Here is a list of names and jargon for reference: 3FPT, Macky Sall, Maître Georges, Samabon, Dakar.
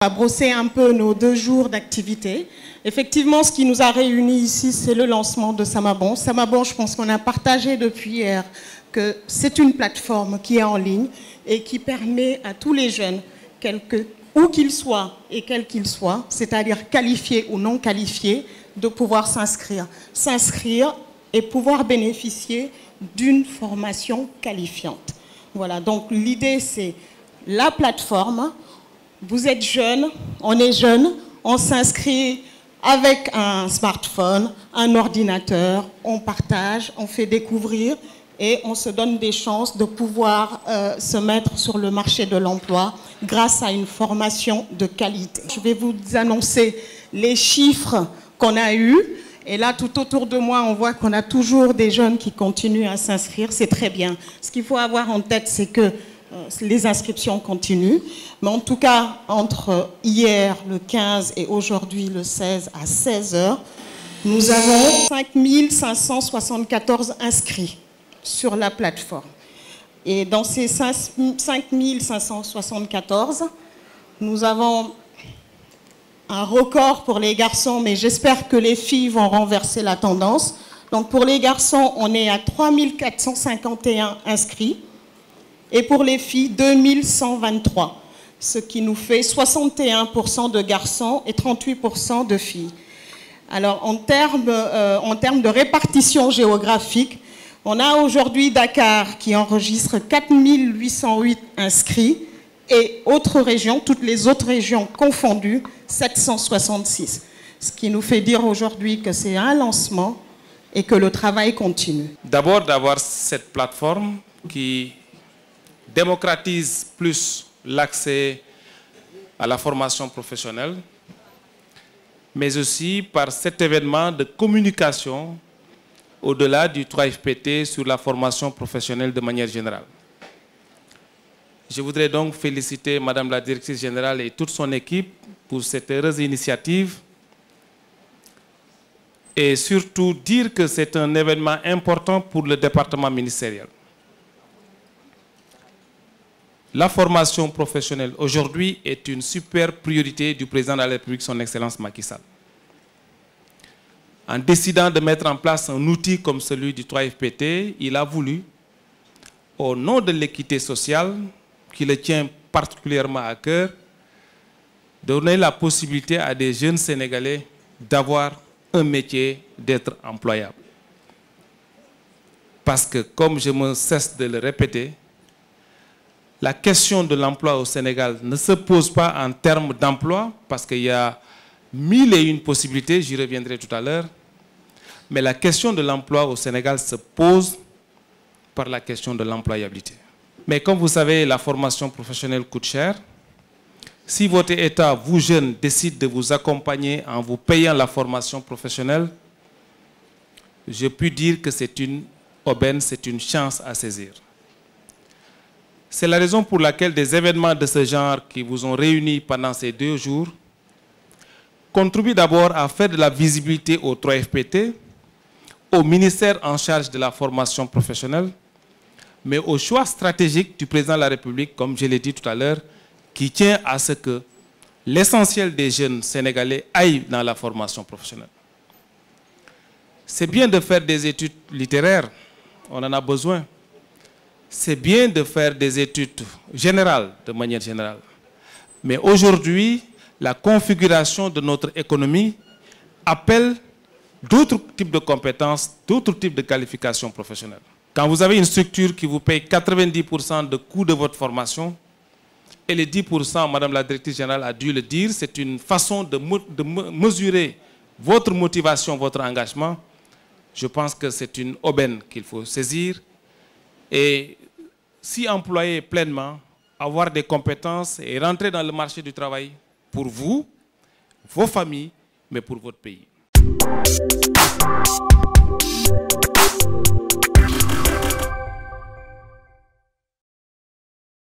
On va brosser un peu nos 2 jours d'activité. Effectivement, ce qui nous a réunis ici, c'est le lancement de Samabon. Samabon, je pense qu'on a partagé depuis hier que c'est une plateforme qui est en ligne et qui permet à tous les jeunes, où qu'ils soient et quels qu'ils soient, c'est-à-dire qualifiés ou non qualifiés, de pouvoir s'inscrire. S'inscrire et pouvoir bénéficier d'une formation qualifiante. Voilà, donc l'idée, c'est la plateforme. Vous êtes jeune, on est jeune, on s'inscrit avec un smartphone, un ordinateur, on partage, on fait découvrir et on se donne des chances de pouvoir se mettre sur le marché de l'emploi grâce à une formation de qualité. Je vais vous annoncer les chiffres qu'on a eus. Et là, tout autour de moi, on voit qu'on a toujours des jeunes qui continuent à s'inscrire. C'est très bien. Ce qu'il faut avoir en tête, c'est que les inscriptions continuent, mais en tout cas, entre hier, le 15, et aujourd'hui, le 16, à 16h, nous avons 5574 inscrits sur la plateforme. Et dans ces 5574, nous avons un record pour les garçons, mais j'espère que les filles vont renverser la tendance. Donc pour les garçons, on est à 3451 inscrits. Et pour les filles, 2123, ce qui nous fait 61% de garçons et 38% de filles. Alors, en termes de répartition géographique, on a aujourd'hui Dakar qui enregistre 4808 inscrits et autres régions, toutes les autres régions confondues, 766. Ce qui nous fait dire aujourd'hui que c'est un lancement et que le travail continue. D'abord, d'avoir cette plateforme qui démocratise plus l'accès à la formation professionnelle, mais aussi par cet événement de communication au-delà du 3FPT sur la formation professionnelle de manière générale. Je voudrais donc féliciter Madame la Directrice Générale et toute son équipe pour cette heureuse initiative et surtout dire que c'est un événement important pour le département ministériel. La formation professionnelle aujourd'hui est une super priorité du président de la République, son Excellence Macky Sall. En décidant de mettre en place un outil comme celui du 3FPT, il a voulu, au nom de l'équité sociale, qui le tient particulièrement à cœur, donner la possibilité à des jeunes Sénégalais d'avoir un métier, d'être employables. Parce que, comme je me cesse de le répéter, la question de l'emploi au Sénégal ne se pose pas en termes d'emploi, parce qu'il y a 1001 possibilités, j'y reviendrai tout à l'heure, mais la question de l'emploi au Sénégal se pose par la question de l'employabilité. Mais comme vous savez, la formation professionnelle coûte cher. Si votre État, vous jeunes, décide de vous accompagner en vous payant la formation professionnelle, je puis dire que c'est une aubaine, c'est une chance à saisir. C'est la raison pour laquelle des événements de ce genre qui vous ont réunis pendant ces 2 jours contribuent d'abord à faire de la visibilité au 3FPT, au ministère en charge de la formation professionnelle, mais au choix stratégique du président de la République, comme je l'ai dit tout à l'heure, qui tient à ce que l'essentiel des jeunes Sénégalais aillent dans la formation professionnelle. C'est bien de faire des études littéraires, on en a besoin. C'est bien de faire des études générales, de manière générale. Mais aujourd'hui, la configuration de notre économie appelle d'autres types de compétences, d'autres types de qualifications professionnelles. Quand vous avez une structure qui vous paye 90% de coût de votre formation, et les 10%, Madame la Directrice Générale a dû le dire, c'est une façon de mesurer votre motivation, votre engagement. Je pense que c'est une aubaine qu'il faut saisir. Et si employer pleinement, avoir des compétences et rentrer dans le marché du travail pour vous, vos familles, mais pour votre pays.